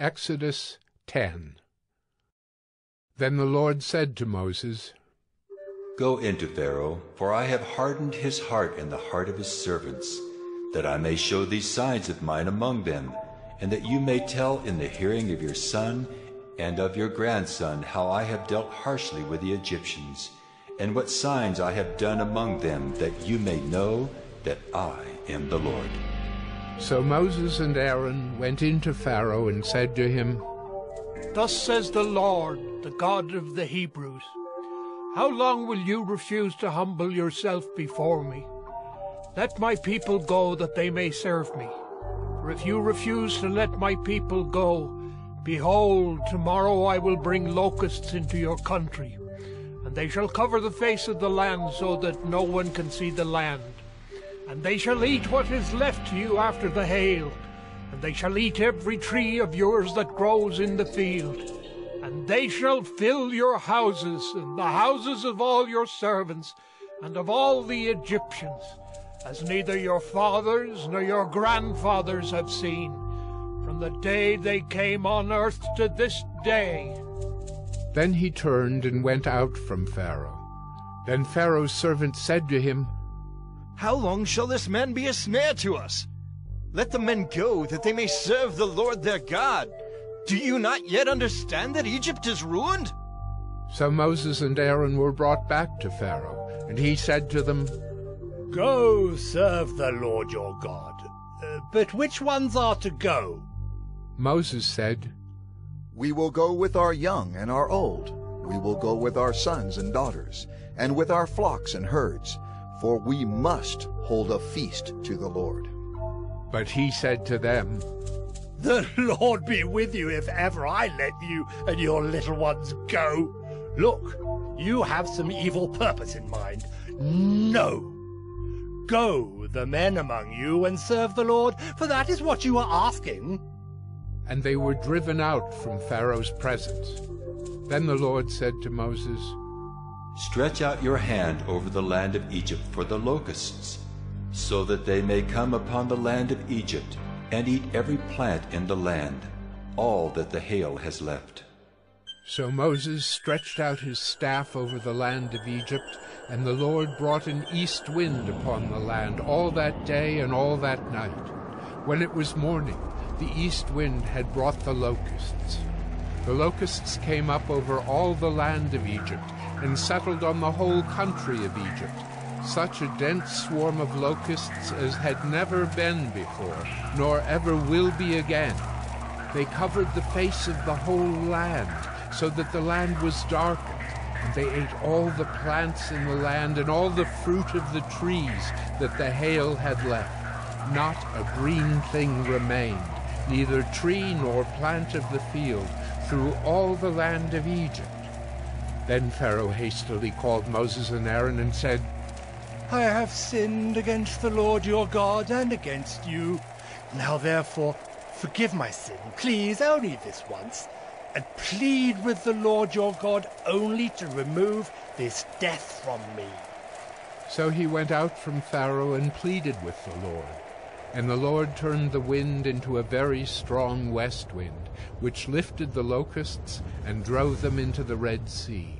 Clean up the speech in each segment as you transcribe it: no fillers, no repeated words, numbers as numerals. Exodus 10. Then the Lord said to Moses, Go into Pharaoh, for I have hardened his heart and the heart of his servants, that I may show these signs of mine among them, and that you may tell in the hearing of your son and of your grandson how I have dealt harshly with the Egyptians, and what signs I have done among them, that you may know that I am the Lord. So Moses and Aaron went into Pharaoh and said to him, Thus says the Lord, the God of the Hebrews, How long will you refuse to humble yourself before me? Let my people go, that they may serve me. For if you refuse to let my people go, behold, tomorrow I will bring locusts into your country, and they shall cover the face of the land, so that no one can see the land. And they shall eat what is left to you after the hail, and they shall eat every tree of yours that grows in the field. And they shall fill your houses, and the houses of all your servants, and of all the Egyptians, as neither your fathers nor your grandfathers have seen, from the day they came on earth to this day. Then he turned and went out from Pharaoh. Then Pharaoh's servants said to him, How long shall this man be a snare to us? Let the men go, that they may serve the Lord their God. Do you not yet understand that Egypt is ruined? So Moses and Aaron were brought back to Pharaoh, and he said to them, Go serve the Lord your God. But which ones are to go? Moses said, We will go with our young and our old. We will go with our sons and daughters, and with our flocks and herds. For we must hold a feast to the Lord. But he said to them, The Lord be with you if ever I let you and your little ones go. Look, you have some evil purpose in mind. No! Go, the men among you, and serve the Lord, for that is what you are asking. And they were driven out from Pharaoh's presence. Then the Lord said to Moses, Stretch out your hand over the land of Egypt for the locusts, so that they may come upon the land of Egypt, and eat every plant in the land, all that the hail has left. So Moses stretched out his staff over the land of Egypt, and the Lord brought an east wind upon the land all that day and all that night. When it was morning, the east wind had brought the locusts. The locusts came up over all the land of Egypt, and settled on the whole country of Egypt, such a dense swarm of locusts as had never been before, nor ever will be again. They covered the face of the whole land, so that the land was darkened, and they ate all the plants in the land and all the fruit of the trees that the hail had left. Not a green thing remained, neither tree nor plant of the field, through all the land of Egypt. Then Pharaoh hastily called Moses and Aaron and said, I have sinned against the Lord your God and against you. Now therefore forgive my sin, please, only this once, and plead with the Lord your God only to remove this death from me. So he went out from Pharaoh and pleaded with the Lord. And the Lord turned the wind into a very strong west wind, which lifted the locusts and drove them into the Red Sea.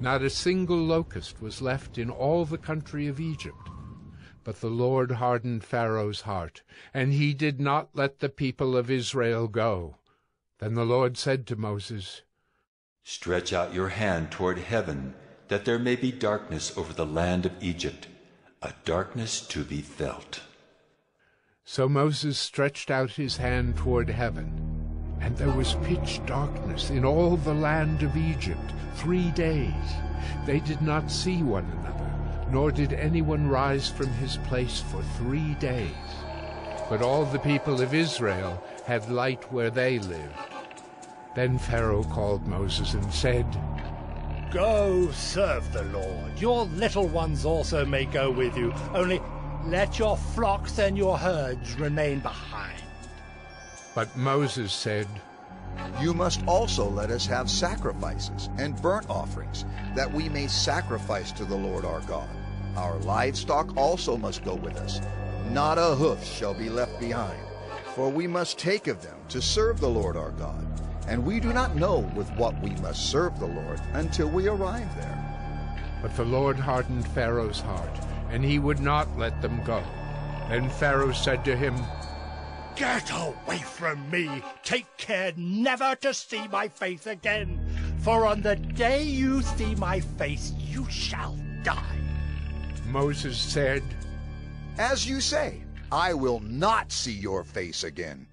Not a single locust was left in all the country of Egypt. But the Lord hardened Pharaoh's heart, and he did not let the people of Israel go. Then the Lord said to Moses, Stretch out your hand toward heaven, that there may be darkness over the land of Egypt, a darkness to be felt. So Moses stretched out his hand toward heaven, and there was pitch darkness in all the land of Egypt 3 days. They did not see one another, nor did anyone rise from his place for 3 days. But all the people of Israel had light where they lived. Then Pharaoh called Moses and said, Go serve the Lord. Your little ones also may go with you, only let your flocks and your herds remain behind. But Moses said, You must also let us have sacrifices and burnt offerings, that we may sacrifice to the Lord our God. Our livestock also must go with us. Not a hoof shall be left behind. For we must take of them to serve the Lord our God, and we do not know with what we must serve the Lord until we arrive there. But the Lord hardened Pharaoh's heart, and he would not let them go. Then Pharaoh said to him, Get away from me! Take care never to see my face again, for on the day you see my face, you shall die. Moses said, As you say, I will not see your face again.